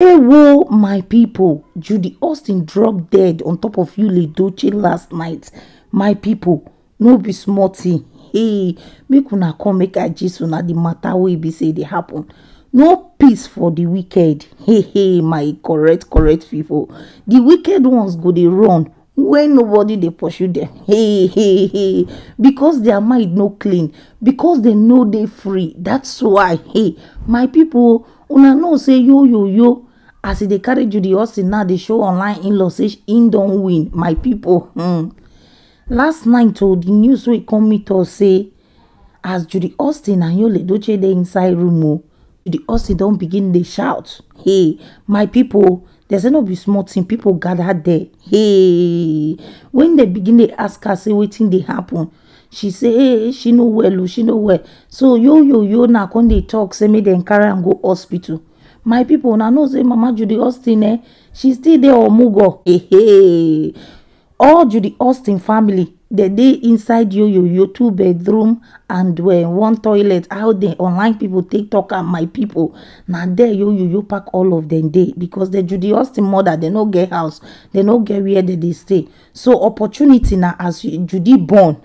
Whoa, my people, Judy Austin dropped dead on top of Yul Edochie last night. My people, no be smarty. Hey, make una come make a gist una the matter wey be say they happen. No peace for the wicked. Hey, hey, my correct people. The wicked ones go they run when nobody they pursue them. Hey, hey, hey, because their mind no clean, because they know they free. That's why, hey, my people, una know say yo. As they carry Judy Austin now, they show online in Losage in Don Win. My people, last night, the news will come meet us say, as Judy Austin and Yul Edochie they inside room, Judy Austin don't begin they shout. Hey, my people, there's no be smart thing. People gather there. Hey, when they begin they ask her say wetin dey happen, she say hey, she no well, she no well. So yo now come they talk say make them carry and go hospital. My people, now know say Mama Judy Austin, she still there or mugo. Hey, hey. All Judy Austin family, they inside your 2 bedroom and one toilet. How the online people, TikTok and my people. Now there you pack all of them day because the Judy Austin mother, they no get house, they no get where they stay. So opportunity now as Judy born,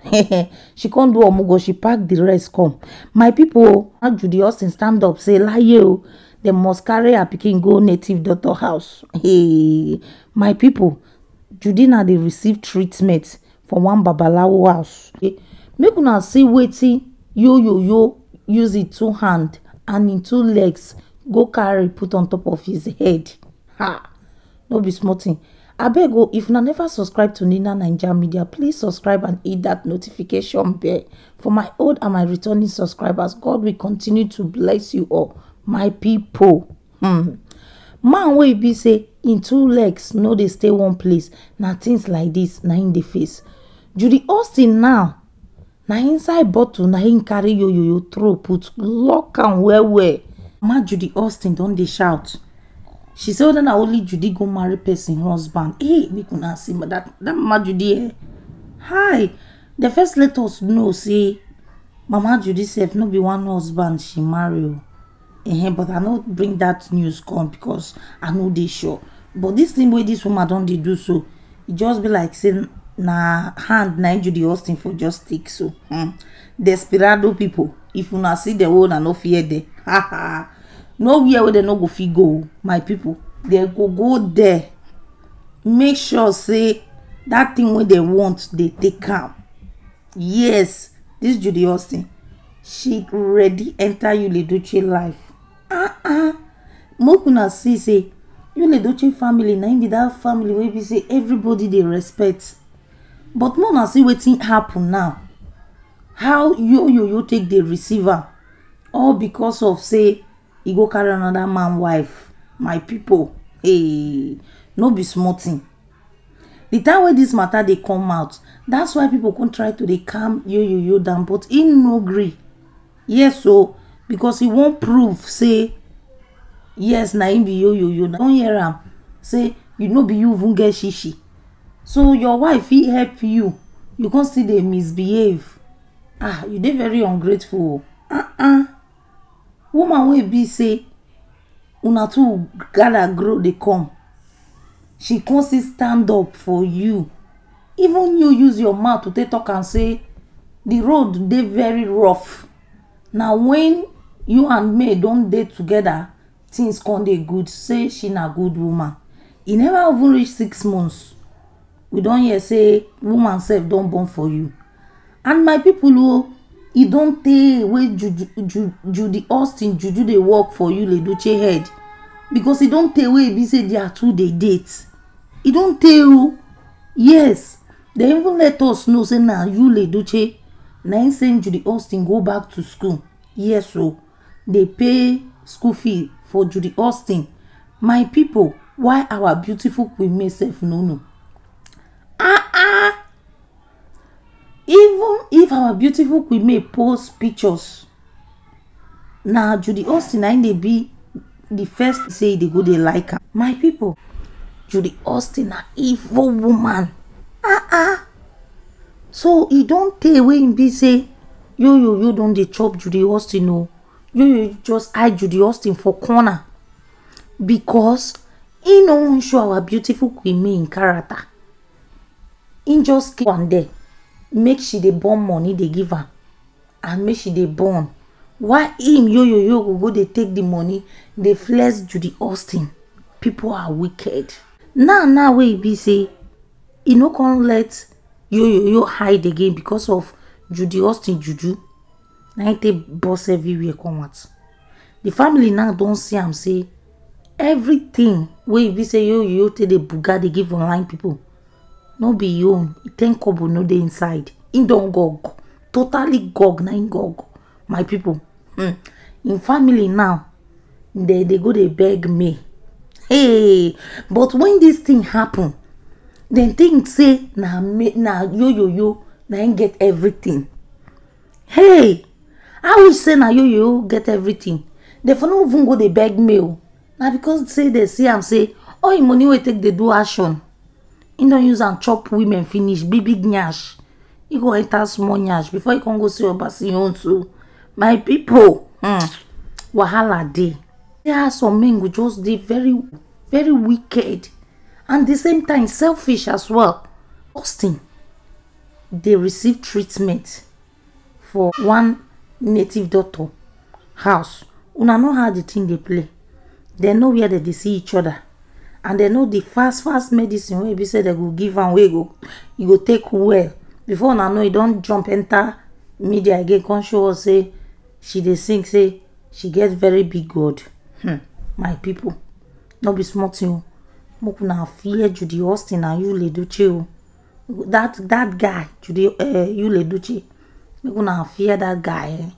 she can't do omugo, she pack the rest come. My people, now Judy Austin stand up, say lie you. They must carry her picking go native daughter house. Hey, my people, Judy na they receive treatment from one babalawo house. Hey, make una see wetin yo use it 2 hands and in 2 legs go carry put on top of his head. Ha, no be small thing. Abeg o, if na never subscribe to Nina Ninja Media, please subscribe and hit that notification bell. For my old and my returning subscribers, God will continue to bless you all. My people, man wey be say in 2 legs no they stay one place. Now things like this now in the face. Judy Austin now inside bottle now in carry yo throw put lock and well. Ma Judy Austin don dey shout. She say that na only Judy go marry person husband. Hey, make una see that Ma Judy. Hi, the first let us know say Mama Judy sef no be one husband she marry. But I not bring that news come because I know they sure. But this thing where this woman don't they do so, it just be like saying na hand na Judy Austin for just take so. Desperado people, if you not see the world and no fear there, nowhere where they no go fit go. My people, they go there. Make sure say that thing where they want they take calm. Yes, this Judy Austin, she ready enter Yul Edochie life. Mokuna see say Yul Edochie family na be that family wey be say everybody they respect. But mona see wetin happen now. How yo take the receiver? All because of say he go carry another man wife. My people, hey, no be small thing. The time where this matter they come out, that's why people can try to they calm yo down, but he no gree. Yes, so because he won't prove say. Yes, na him be yo. Don't hear him. Say, you know be you even get shishi. So your wife, he help you. You can't see they misbehave. Ah, you dey very ungrateful. Woman will be say, una two gather grow they come. She can't see stand up for you. Even you use your mouth to take talk and say, the road they very rough. Now when you and me don't date together, things come dey good. Say she na good woman. He never even reach 6 months. We don't hear say woman self don't born for you. And my people who he don't take away Judy Austin juju they work for you Yul Edochie head because he don't take away be say they are 2 they date. He don't tell you. Yes, they even let us know say now Yul Edochie now saying Judy Austin go back to school. Yes, so they pay school fee for Judy Austin. My people, why our beautiful queen myself no. Even if our beautiful queen may post pictures, now Judy Austin and they be the first say they go they like her. My people, Judy Austin an evil woman. So he don't take away and be say yo don't they chop Judy Austin no. You just hide Judy Austin for corner. because he no won't show our beautiful Queen May in character. He just keep on there, make she dey born money they give her, and make she dey born. Why him yo go they take the money, they flex Judy Austin. People are wicked. Now wey be say, he no can let yo hide again because of Judy Austin juju. Now they boss everywhere come out. The family now don't see him say everything wey be say yo take the buga they give online people. No be your own. It ain't kobo no dey inside. In don gog. Totally gog na in gog. My people. In family now, they go they beg me. Hey, but when this thing happen, then things say na yo na ain't get everything. Hey, I will say na yo get everything. They for no even go they beg me. Now because say they see am say, oh in money we take the do action. He don't use and chop women finish big nyash. He go enter small nyash before he can go see Obasanjo too. My people, wahala dey. There are some men who just dey very, very wicked, and at the same time selfish as well. Austin, they receive treatment for one native doctor house. Una know how the thing they play. They know where they see each other. And they know the fast medicine wey be say they go give and wey go you go take well before now. No, you don't jump enter media again. Can show us say she dey sing say she get very big God. My people, no be small thing. Make una fear Judy Austin and Yul Edochie. That guy Judy Yul Edochie. Make una fear that guy.